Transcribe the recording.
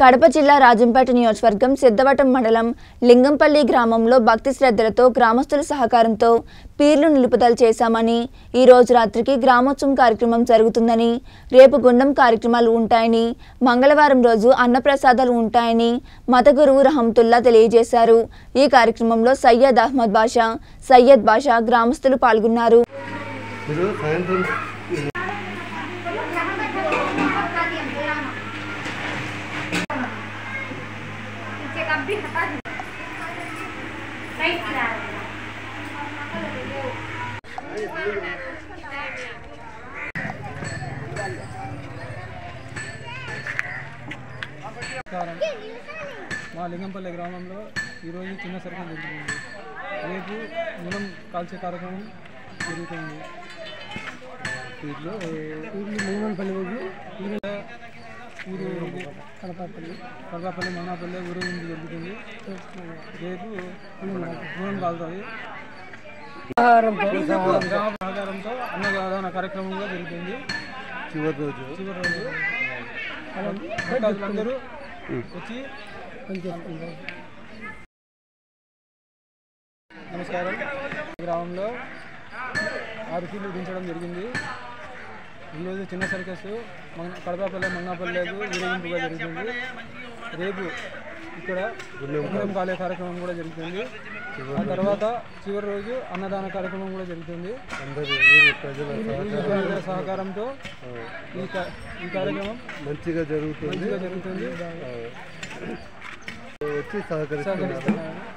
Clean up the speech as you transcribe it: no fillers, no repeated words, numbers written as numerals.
కడప జిల్లా రాజంపేట నియోజకవర్గం సిద్ధవటం మండలం లింగంపల్లి గ్రామంలో భక్తి శ్రద్ధలతో గ్రామస్తుల సహకారంతో పీర్లు నిలుపుదల చేశామని ఈ రోజు రాత్రికి గ్రామోత్సవం కార్యక్రమం జరుగుతుందని రేపు గుండం కార్యక్రమాలు ఉంటాయని మంగళవారం రోజు అన్నప్రసాదాలు ఉంటాయని మత గురువు రహమతుల్లా తెలియజేశారు। ఈ కార్యక్రమంలో సయ్యద్ బాషా గ్రామస్తులు పాల్గొన్నారు। अभी हटा दो नहीं किया माँ लिंगंपल्ली ग्राम में चिन्ह सरकम रेप मूल कालचे कार्यक्रम जो लिंगंपल्ली ऊर कड़पल्ली कड़पल्ली मनापल्ली ऊर जरूरी रेप दूर का अन्नदान कार्यक्रम जरूर चिवर रोज अंदर नमस्कार ग्राम में आरती जरूरी ఈరోజు చిన్న సర్కస్ కడపపల్లె మన్నాపల్లె ఊరేగింపుగా జరుగుతుంది। రేపు ఇక్కడ గుండం కాలే కార్యక్రమం కూడా జరుగుతుంది। ఆ తర్వాత చివరి రోజు అన్నదాన కార్యక్రమం కూడా జరుగుతుంది। అందరి సహకారంతో ఈ కార్యక్రమం మంచిగా జరుగుతుంది। వచ్చి సహకరిస్తున్నారు।